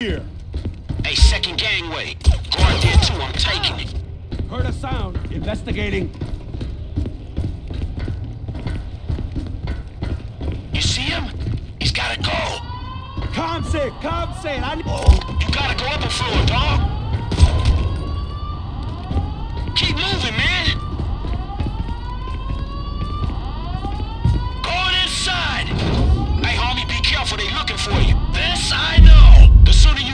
Here. Hey, second gangway. Guard there too, I'm taking it. Heard a sound. Investigating. You see him? He's gotta go. Calm sick. Oh, you gotta go up a floor, dog. Keep moving, man. Going inside. Hey, homie, be careful. They looking for you. This I know.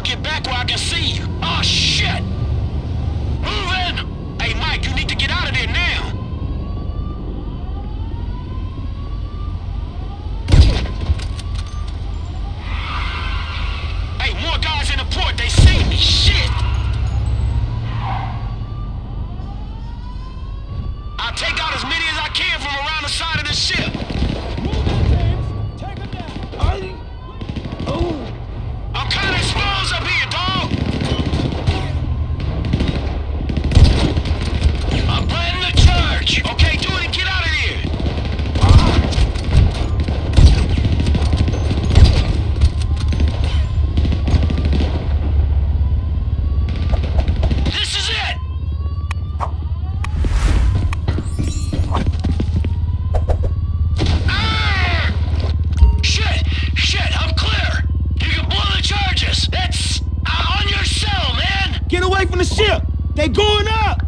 Get back where I can see you. Oh, shit! Move in! Hey, Mike, you need to get out of there now! Hey, more guys in the port, they see me! Shit! I'll take out as many as I can from around the side of the ship! Move in, James! Take them down! I'm kinda exposed up here, dog! I'm planting the church! Okay, do it and get out of here! This is it! Shit, I'm clear! Charges! It's on your cell, man! Get away from the ship! They going up!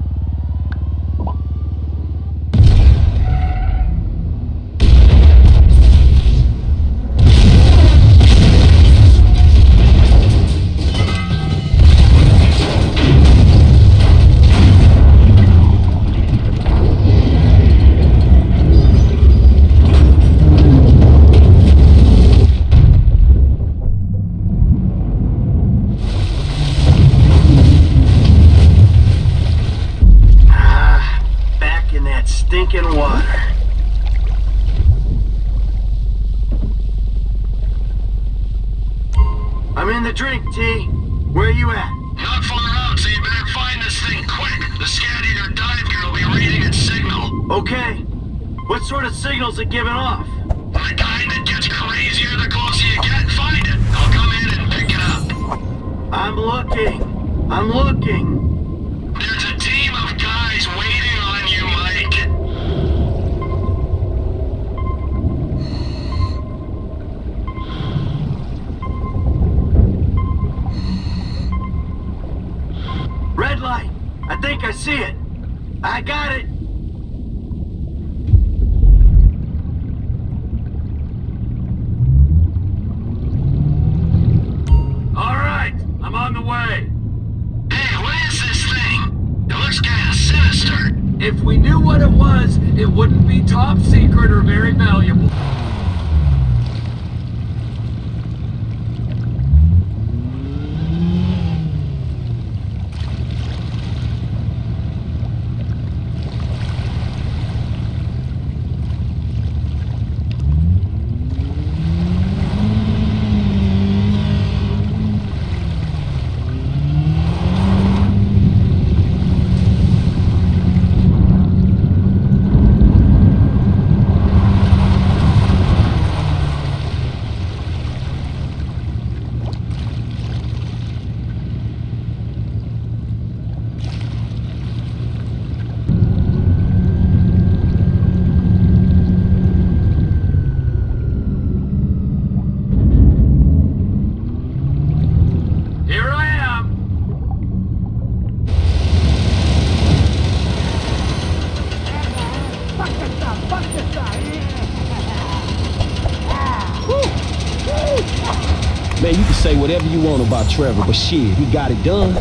Say whatever you want about Trevor, but shit, he got it done.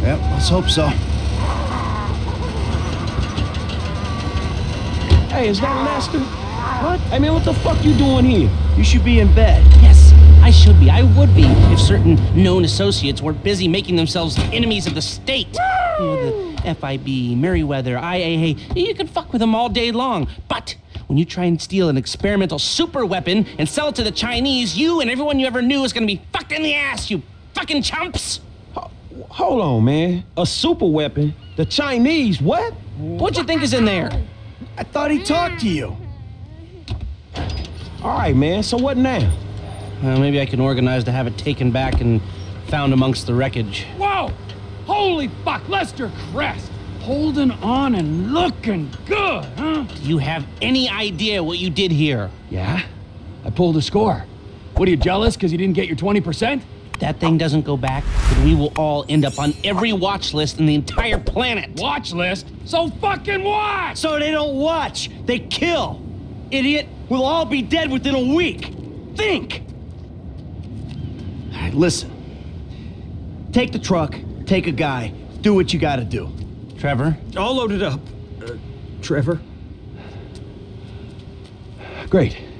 Yep, let's hope so. Hey, is that Lester? What? Hey man, what the fuck you doing here? You should be in bed. Yes, I should be. I would be if certain known associates weren't busy making themselves enemies of the state. You know, the F.I.B., Merriweather, I.A.A. You could fuck with them all day long, but when you try and steal an experimental super weapon and sell it to the Chinese, you and everyone you ever knew is gonna be fucked in the ass, you fucking chumps! Hold on, man. A super weapon? The Chinese, what? What'd you think is in there? I thought he talked to you. All right, man, so what now? Well, maybe I can organize to have it taken back and found amongst the wreckage. Whoa! Holy fuck, Lester Crest! Holding on and looking good, huh? Do you have any idea what you did here? Yeah? I pulled a score. What, are you jealous because you didn't get your 20%? That thing doesn't go back, but we will all end up on every watch list in the entire planet. Watch list? So fucking watch! So they don't watch, they kill. Idiot, we'll all be dead within a week. Think! All right, listen. Take the truck, take a guy, do what you gotta do. Trevor? All loaded up. Trevor? Great.